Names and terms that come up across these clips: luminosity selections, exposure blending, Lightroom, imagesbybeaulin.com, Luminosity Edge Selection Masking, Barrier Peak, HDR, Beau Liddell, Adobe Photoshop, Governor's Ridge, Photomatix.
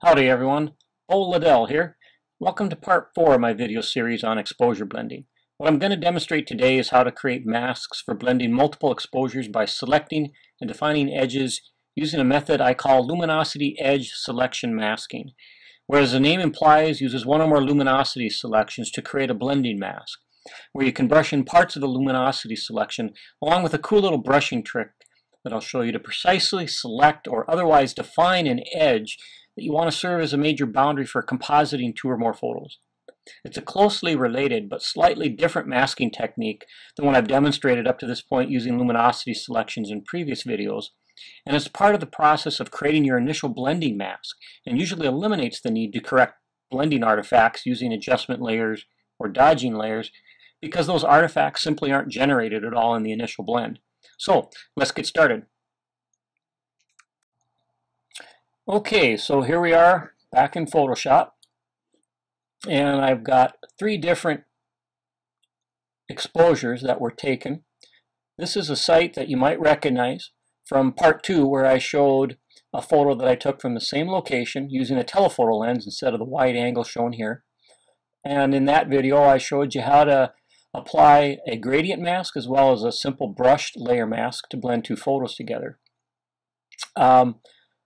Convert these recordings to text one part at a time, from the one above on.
Howdy everyone, Beau Liddell here. Welcome to part 4 of my video series on exposure blending. What I'm going to demonstrate today is how to create masks for blending multiple exposures by selecting and defining edges using a method I call Luminosity Edge Selection Masking, where, as the name implies, uses one or more luminosity selections to create a blending mask, where you can brush in parts of the luminosity selection along with a cool little brushing trick that I'll show you to precisely select or otherwise define an edge that you want to serve as a major boundary for compositing 2 or more photos. It's a closely related but slightly different masking technique than what I've demonstrated up to this point using luminosity selections in previous videos, and it's part of the process of creating your initial blending mask and usually eliminates the need to correct blending artifacts using adjustment layers or dodging layers because those artifacts simply aren't generated at all in the initial blend. So let's get started. Okay, so here we are back in Photoshop, and I've got 3 different exposures that were taken. This is a site that you might recognize from part 2, where I showed a photo that I took from the same location using a telephoto lens instead of the wide angle shown here. And in that video I showed you how to apply a gradient mask as well as a simple brushed layer mask to blend 2 photos together.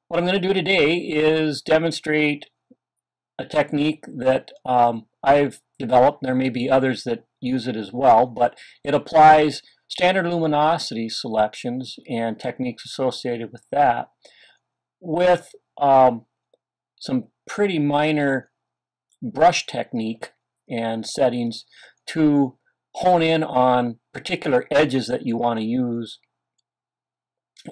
What I'm going to do today is demonstrate a technique that I've developed. There may be others that use it as well, but it applies standard luminosity selections and techniques associated with that with some pretty minor brush technique and settings to hone in on particular edges that you want to use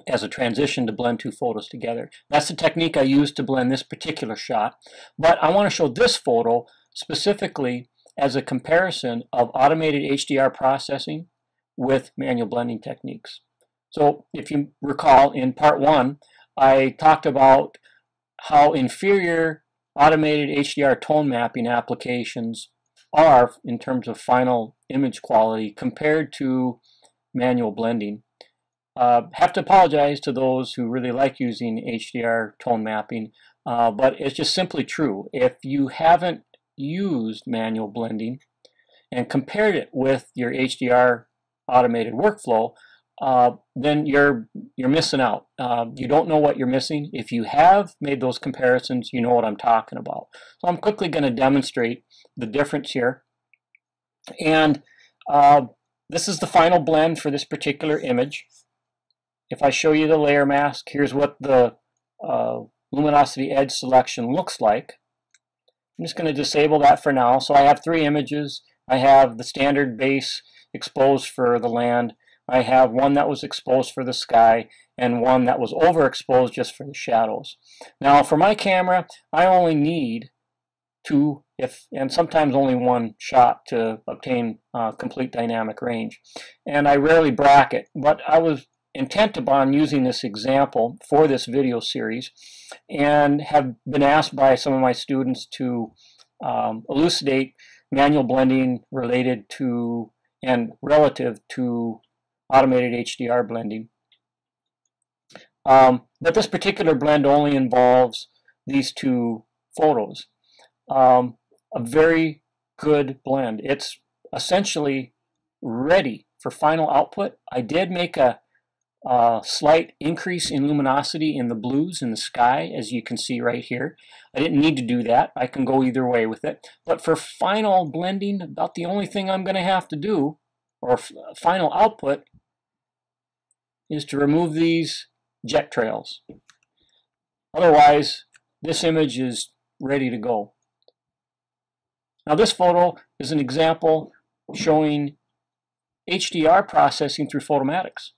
as a transition to blend 2 photos together. That's the technique I used to blend this particular shot, but I want to show this photo specifically as a comparison of automated HDR processing with manual blending techniques. So if you recall, in part 1 I talked about how inferior automated HDR tone mapping applications are in terms of final image quality compared to manual blending. Have to apologize to those who really like using HDR tone mapping, but it's just simply true. If you haven't used manual blending and compared it with your HDR automated workflow, then you're missing out. You don't know what you're missing. If you have made those comparisons, you know what I'm talking about. So I'm quickly going to demonstrate the difference here, and this is the final blend for this particular image. If I show you the layer mask, here's what the luminosity edge selection looks like. I'm just going to disable that for now. So I have 3 images. I have the standard base exposed for the land. I have one that was exposed for the sky, and one that was overexposed just for the shadows. Now for my camera, I only need 2, and sometimes only 1 shot to obtain complete dynamic range. And I rarely bracket, but I was intent upon using this example for this video series, and have been asked by some of my students to elucidate manual blending related to and relative to automated HDR blending. But this particular blend only involves these 2 photos. A very good blend. It's essentially ready for final output. I did make a slight increase in luminosity in the blues in the sky, as you can see right here. I didn't need to do that. I can go either way with it, but for final blending, about the only thing I'm going to have to do, or final output, is to remove these jet trails. Otherwise, this image is ready to go. Now this photo is an example showing HDR processing through Photomatix.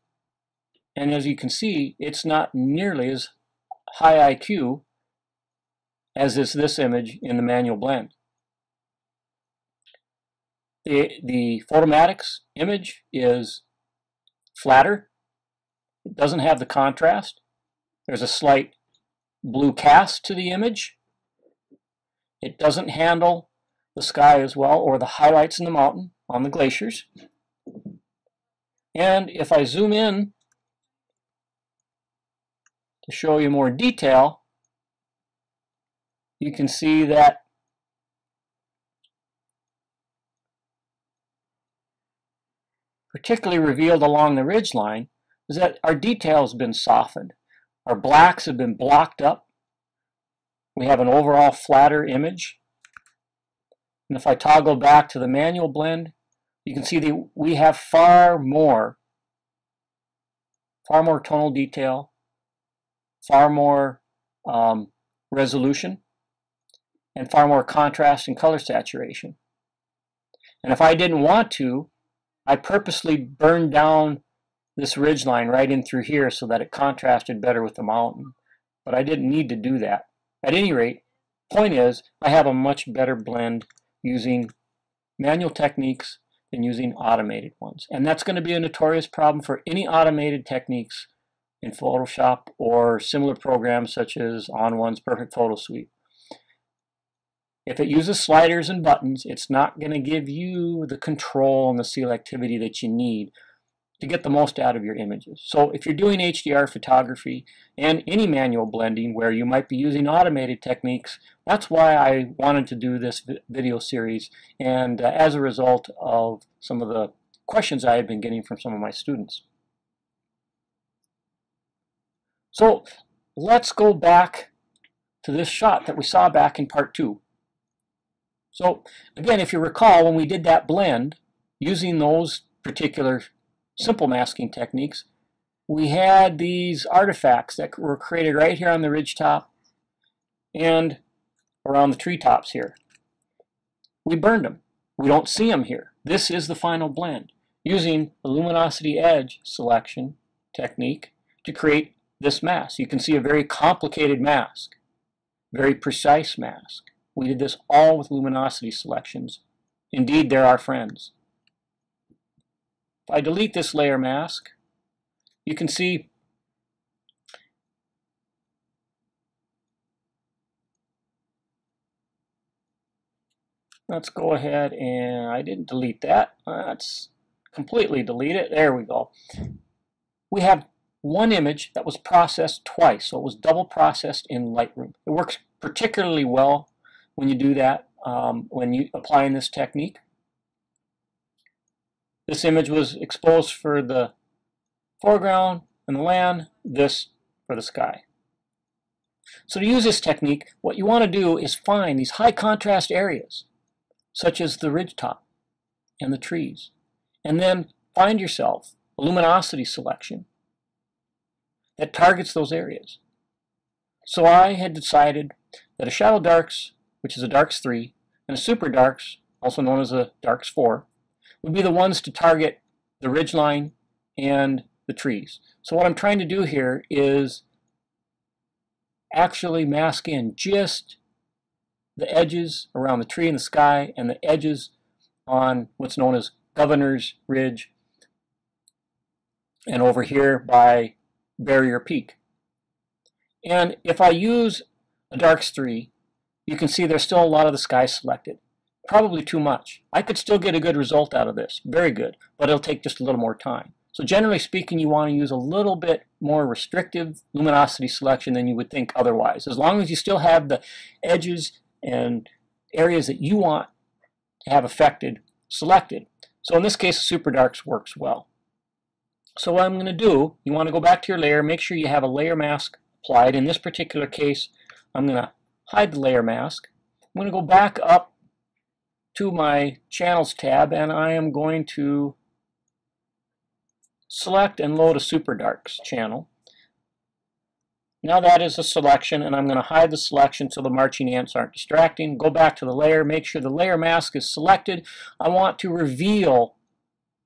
And as you can see, it's not nearly as high IQ as is this image in the manual blend. The Photomatix image is flatter. It doesn't have the contrast. There's a slight blue cast to the image. It doesn't handle the sky as well, or the highlights in the mountain on the glaciers. And if I zoom in to show you more detail, you can see that particularly revealed along the ridge line is that our detail has been softened. Our blacks have been blocked up. We have an overall flatter image. And if I toggle back to the manual blend, you can see that we have far more tonal detail, far more resolution, and far more contrast and color saturation. And if I didn't want to, I purposely burned down this ridge line right in through here so that it contrasted better with the mountain. But I didn't need to do that. At any rate, point is, I have a much better blend using manual techniques than using automated ones. And that's going to be a notorious problem for any automated techniques in Photoshop or similar programs such as On1's Perfect Photo Suite. If it uses sliders and buttons, it's not going to give you the control and the selectivity that you need to get the most out of your images. So if you're doing HDR photography and any manual blending where you might be using automated techniques, that's why I wanted to do this video series, and as a result of some of the questions I had been getting from some of my students. So let's go back to this shot that we saw back in part 2. So again, if you recall, when we did that blend using those particular simple masking techniques, we had these artifacts that were created right here on the ridgetop and around the treetops here. We burned them. We don't see them here. This is the final blend using the Luminosity Edge Selection technique to create this mask. You can see a very complicated mask, very precise mask. We did this all with luminosity selections. Indeed, they're our friends. If I delete this layer mask, you can see let's go ahead and I didn't delete that. Let's completely delete it. There we go. We have one image that was processed twice, so it was double processed in Lightroom. It works particularly well when you do that, when you applying this technique. This image was exposed for the foreground and the land, this for the sky. So to use this technique, what you want to do is find these high contrast areas, such as the ridgetop and the trees, and then find yourself a luminosity selection that targets those areas. So I had decided that a shadow darks, which is a darks 3, and a super darks, also known as a darks 4, would be the ones to target the ridgeline and the trees. So what I'm trying to do here is actually mask in just the edges around the tree and the sky and the edges on what's known as Governor's Ridge and over here by Barrier Peak. And if I use a darks 3, you can see there's still a lot of the sky selected. Probably too much. I could still get a good result out of this, very good, but it'll take just a little more time. So generally speaking, you want to use a little bit more restrictive luminosity selection than you would think otherwise. As long as you still have the edges and areas that you want to have affected selected. So in this case, super darks works well. So what I'm going to do, you want to go back to your layer, make sure you have a layer mask applied. In this particular case, I'm going to hide the layer mask. I'm going to go back up to my Channels tab, and I am going to select and load a Super Darks channel. Now that is a selection, and I'm going to hide the selection so the marching ants aren't distracting. Go back to the layer, make sure the layer mask is selected. I want to reveal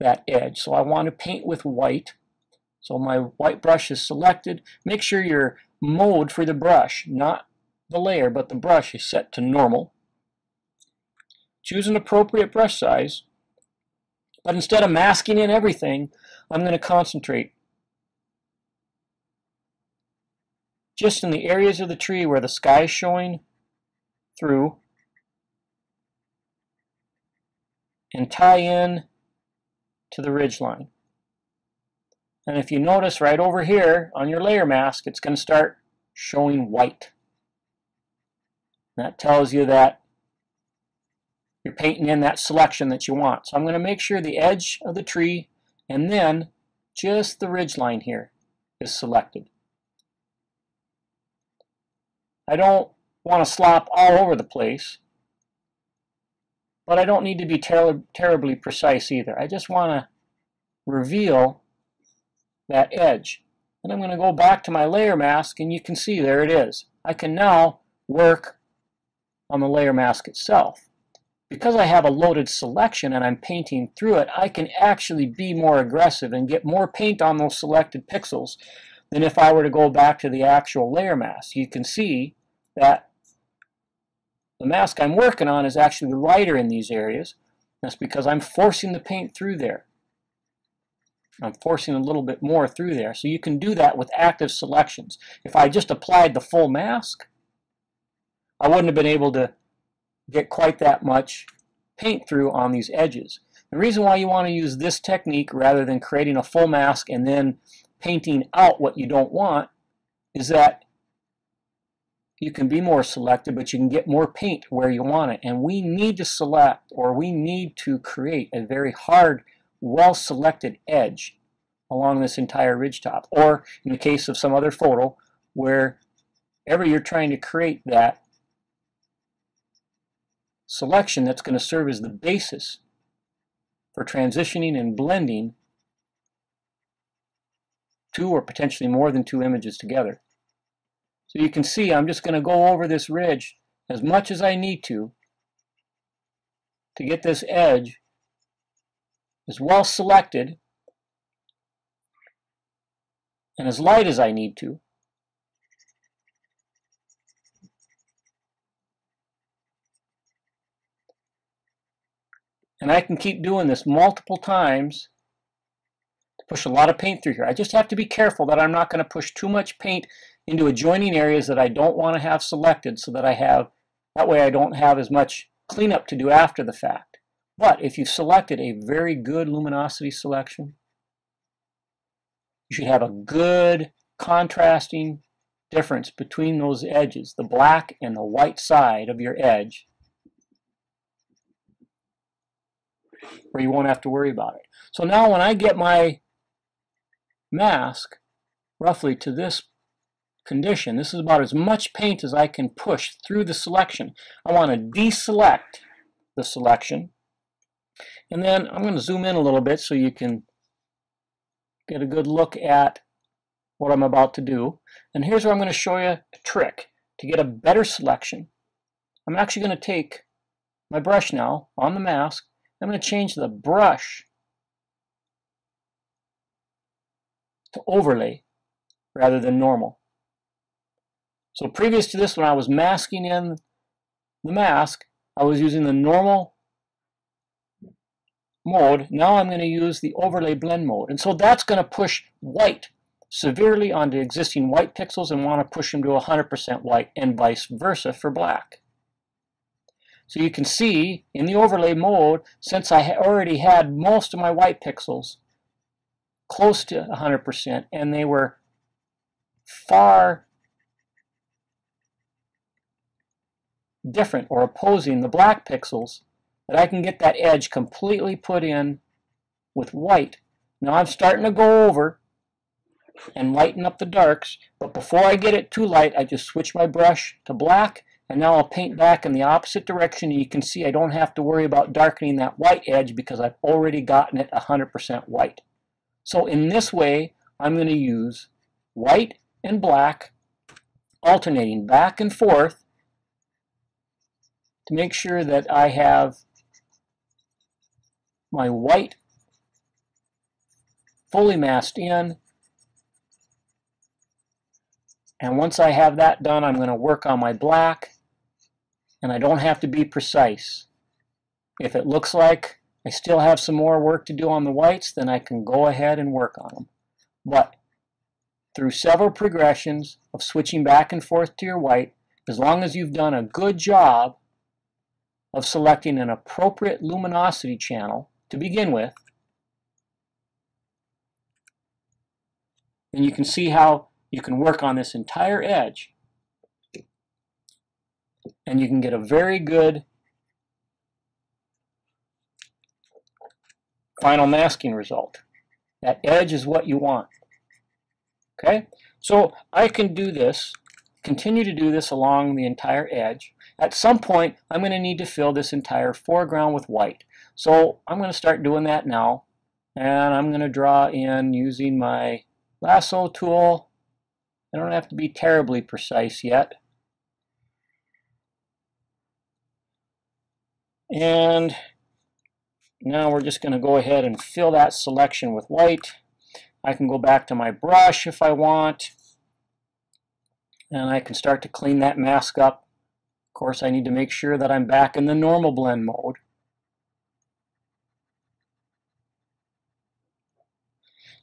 that edge, so I want to paint with white. So my white brush is selected. Make sure your mode for the brush, not the layer, but the brush is set to normal. Choose an appropriate brush size, but instead of masking in everything, I'm going to concentrate just in the areas of the tree where the sky is showing through and tie in to the ridge line. And if you notice right over here on your layer mask, it's going to start showing white. That tells you that you're painting in that selection that you want. So I'm going to make sure the edge of the tree and then just the ridge line here is selected. I don't want to slop all over the place, but I don't need to be terribly precise either. I just want to reveal that edge. And I'm going to go back to my layer mask, and you can see there it is. I can now work on the layer mask itself. Because I have a loaded selection and I'm painting through it, I can actually be more aggressive and get more paint on those selected pixels than if I were to go back to the actual layer mask. You can see that the mask I'm working on is actually lighter in these areas. That's because I'm forcing the paint through there. I'm forcing a little bit more through there. So you can do that with active selections. If I just applied the full mask, I wouldn't have been able to get quite that much paint through on these edges. The reason why you want to use this technique rather than creating a full mask and then painting out what you don't want is that you can be more selective, but you can get more paint where you want it. And we need to select, or we need to create a very hard, well-selected edge along this entire ridge top, or in the case of some other photo, wherever you're trying to create that selection that's going to serve as the basis for transitioning and blending two or potentially more than two images together. So you can see I'm just going to go over this ridge as much as I need to get this edge as well selected and as light as I need to. And I can keep doing this multiple times to push a lot of paint through here. I just have to be careful that I'm not going to push too much paint into adjoining areas that I don't want to have selected, so that that way I don't have as much cleanup to do after the fact. But if you've selected a very good luminosity selection, you should have a good contrasting difference between those edges, the black and the white side of your edge, where you won't have to worry about it. So now when I get my mask roughly to this condition, this is about as much paint as I can push through the selection. I want to deselect the selection, and then I'm going to zoom in a little bit so you can get a good look at what I'm about to do. And here's where I'm going to show you a trick to get a better selection. I'm actually going to take my brush now on the mask. I'm going to change the brush to overlay rather than normal. So previous to this, when I was masking in the mask, I was using the normal mode. Now I'm going to use the overlay blend mode. And so that's going to push white severely onto existing white pixels and want to push them to 100% white, and vice versa for black. So you can see in the overlay mode, since I already had most of my white pixels close to 100%, and they were far different or opposing the black pixels, that I can get that edge completely put in with white. Now I'm starting to go over and lighten up the darks, but before I get it too light, I just switch my brush to black. And now I'll paint back in the opposite direction, and you can see I don't have to worry about darkening that white edge because I've already gotten it 100% white. So in this way, I'm going to use white and black, alternating back and forth, to make sure that I have my white fully masked in. And once I have that done, I'm going to work on my black. And I don't have to be precise. If it looks like I still have some more work to do on the whites, then I can go ahead and work on them. But through several progressions of switching back and forth to your white, as long as you've done a good job of selecting an appropriate luminosity channel to begin with, then you can see how you can work on this entire edge and you can get a very good final masking result. That edge is what you want. Okay, so I can do this, continue to do this along the entire edge. At some point, I'm going to need to fill this entire foreground with white. So I'm going to start doing that now, and I'm going to draw in using my lasso tool. I don't have to be terribly precise yet. And now we're just going to go ahead and fill that selection with white. I can go back to my brush if I want, and I can start to clean that mask up. Of course, I need to make sure that I'm back in the normal blend mode.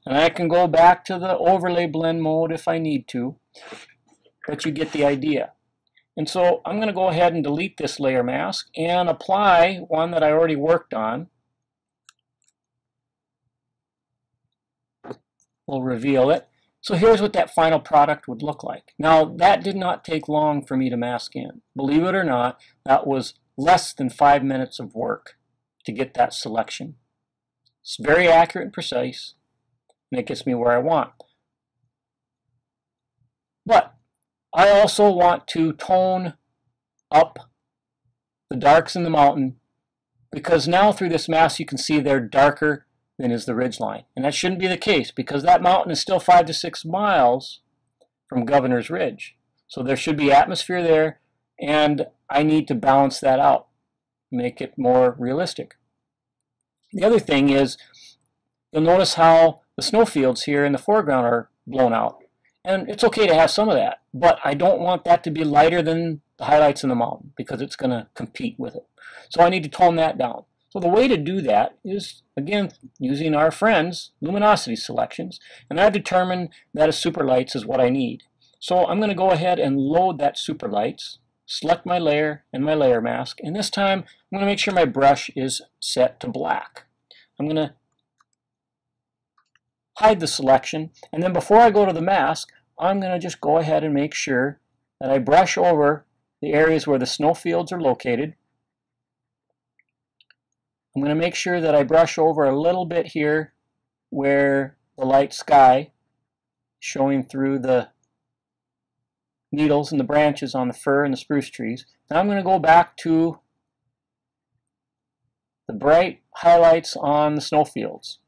And I can go back to the overlay blend mode if I need to, but you get the idea. And so I'm going to go ahead and delete this layer mask and apply one that I already worked on. We'll reveal it. So here's what that final product would look like. Now, that did not take long for me to mask in. Believe it or not, that was less than 5 minutes of work to get that selection. It's very accurate and precise, and it gets me where I want. But I also want to tone up the darks in the mountain, because now through this mask you can see they're darker than is the ridgeline. And that shouldn't be the case, because that mountain is still 5 to 6 miles from Governor's Ridge. So there should be atmosphere there, and I need to balance that out, make it more realistic. The other thing is, you'll notice how the snowfields here in the foreground are blown out. And it's okay to have some of that, but I don't want that to be lighter than the highlights in the mountain, because it's going to compete with it. So I need to tone that down. So the way to do that is, again, using our friends, luminosity selections, and I've determined that a superlights is what I need. So I'm going to go ahead and load that superlights, select my layer and my layer mask, and this time I'm going to make sure my brush is set to black. I'm going to hide the selection, and then before I go to the mask, I'm going to just go ahead and make sure that I brush over the areas where the snowfields are located. I'm going to make sure that I brush over a little bit here where the light sky showing through the needles and the branches on the fir and the spruce trees. Now I'm going to go back to the bright highlights on the snowfields.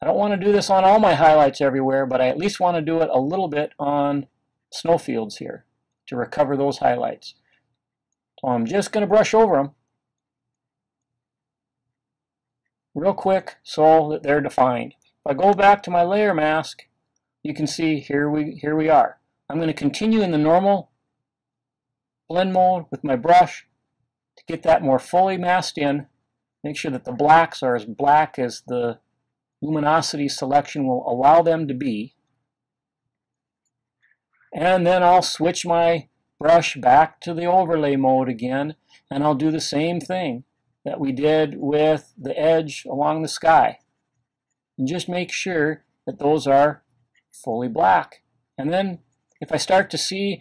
I don't want to do this on all my highlights everywhere, but I at least want to do it a little bit on snowfields here to recover those highlights. So I'm just going to brush over them real quick so that they're defined. If I go back to my layer mask, you can see here we are. I'm going to continue in the normal blend mode with my brush to get that more fully masked in. Make sure that the blacks are as black as the luminosity selection will allow them to be. And then I'll switch my brush back to the overlay mode again, and I'll do the same thing that we did with the edge along the sky. And just make sure that those are fully black. And then if I start to see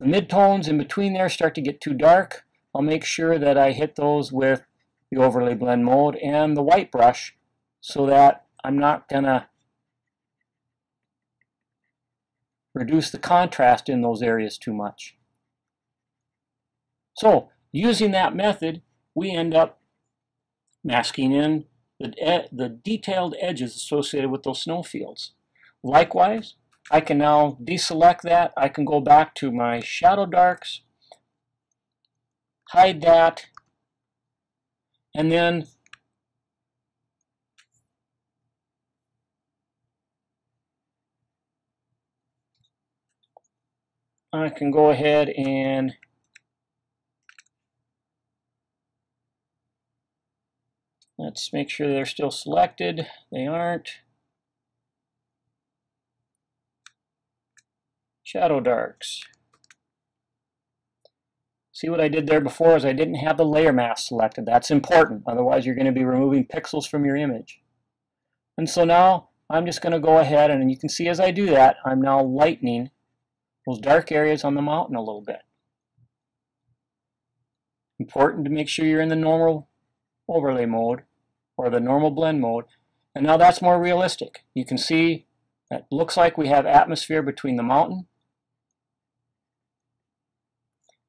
the midtones in between there start to get too dark, I'll make sure that I hit those with the overlay blend mode and the white brush, so that I'm not going to reduce the contrast in those areas too much. So using that method, we end up masking in the detailed edges associated with those snowfields. Likewise, I can now deselect that. I can go back to my shadow darks, hide that, and then I can go ahead and let's make sure they're still selected. They aren't. Shadow darks. See what I did there before is I didn't have the layer mask selected. That's important, otherwise you're going to be removing pixels from your image. And so now I'm just going to go ahead, and you can see as I do that, I'm now lightening those dark areas on the mountain a little bit. Important to make sure you're in the normal overlay mode or the normal blend mode. And now that's more realistic. You can see that looks like we have atmosphere between the mountain.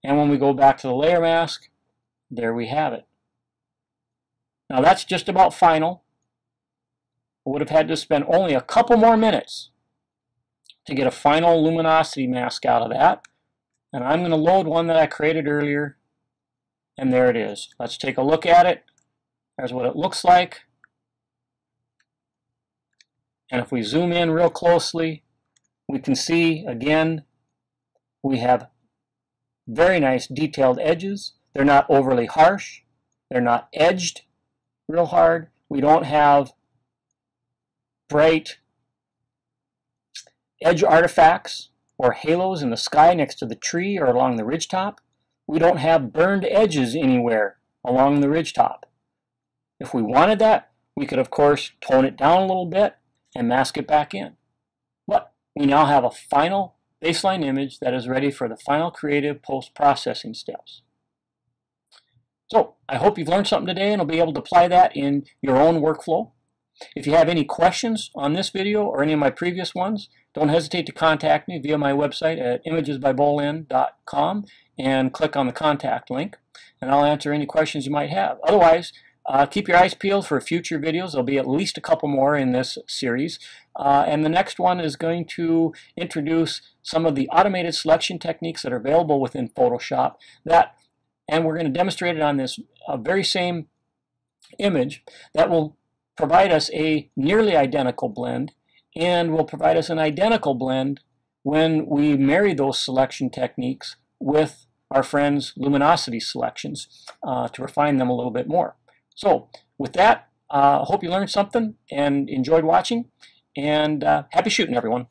And when we go back to the layer mask, there we have it. Now that's just about final. I would have had to spend only a couple more minutes to get a final luminosity mask out of that. And I'm going to load one that I created earlier. And there it is. Let's take a look at it. There's what it looks like. And if we zoom in real closely, we can see, again, we have very nice detailed edges. They're not overly harsh. They're not edged real hard. We don't have bright edge artifacts or halos in the sky next to the tree or along the ridgetop. We don't have burned edges anywhere along the ridgetop. If we wanted that, we could, of course, tone it down a little bit and mask it back in. But we now have a final baseline image that is ready for the final creative post-processing steps. So I hope you've learned something today and will be able to apply that in your own workflow. If you have any questions on this video or any of my previous ones, don't hesitate to contact me via my website at imagesbybeaulin.com and click on the contact link, and I'll answer any questions you might have. Otherwise, keep your eyes peeled for future videos. There'll be at least a couple more in this series. And the next one is going to introduce some of the automated selection techniques that are available within Photoshop. And we're going to demonstrate it on this very same image that will provide us a nearly identical blend and will provide us an identical blend when we marry those selection techniques with our friends' luminosity selections to refine them a little bit more. So with that, I hope you learned something and enjoyed watching, and happy shooting, everyone.